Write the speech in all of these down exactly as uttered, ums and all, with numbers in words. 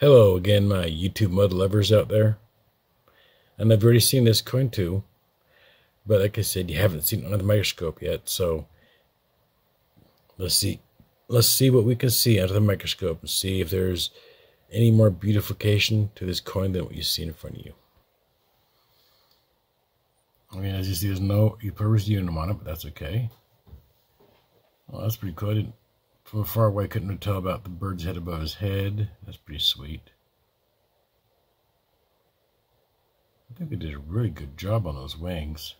Hello again, my YouTube mud lovers out there. And I've already seen this coin too, but like I said, you haven't seen it under the microscope yet, so let's see let's see what we can see under the microscope and see if there's any more beautification to this coin than what you see in front of you. I mean, as you see, there's no Euperus unum on it, but that's okay. Well, that's pretty cool. I didn't From far away, I couldn't tell about the bird's head above his head. That's pretty sweet. I think they did a really good job on those wings.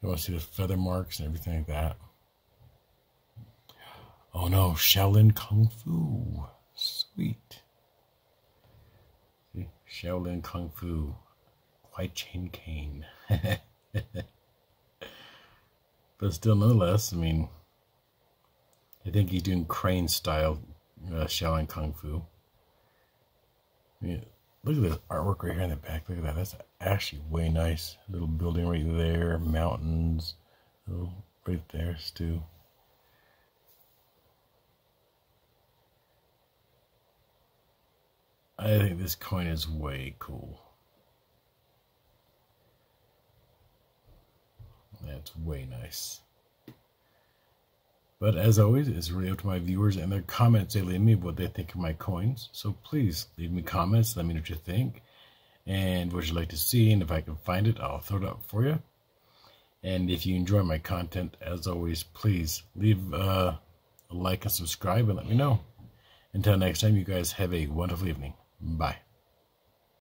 You want to see the feather marks and everything like that. Oh no, Shaolin Kung Fu. Sweet. See? Shaolin Kung Fu. White Chain Cane. But still, nonetheless, I mean, I think he's doing crane style uh, Shaolin Kung Fu. I mean, look at this artwork right here in the back. Look at that. That's actually way nice. Little building right there, mountains, oh, right there too. I think this coin is way cool. That's way nice. But as always, it's really up to my viewers and their comments. They leave me what they think of my coins. So please leave me comments. Let me know what you think and what you'd like to see. And if I can find it, I'll throw it up for you. And if you enjoy my content, as always, please leave uh, a like and subscribe and let me know. Until next time, you guys have a wonderful evening. Bye.